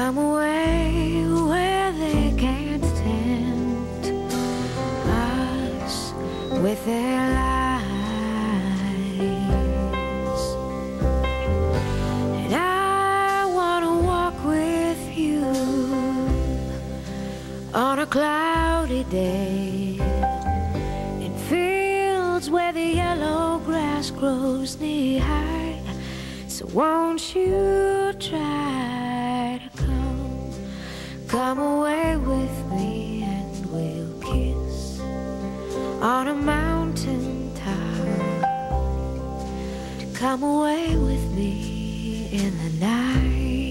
somewhere where they can't tempt us with their lies. And I want to walk with you on a cloudy day in fields where the yellow grass grows knee high. So won't you try to come away with me, and we'll kiss on a mountain top. Come away with me in the night.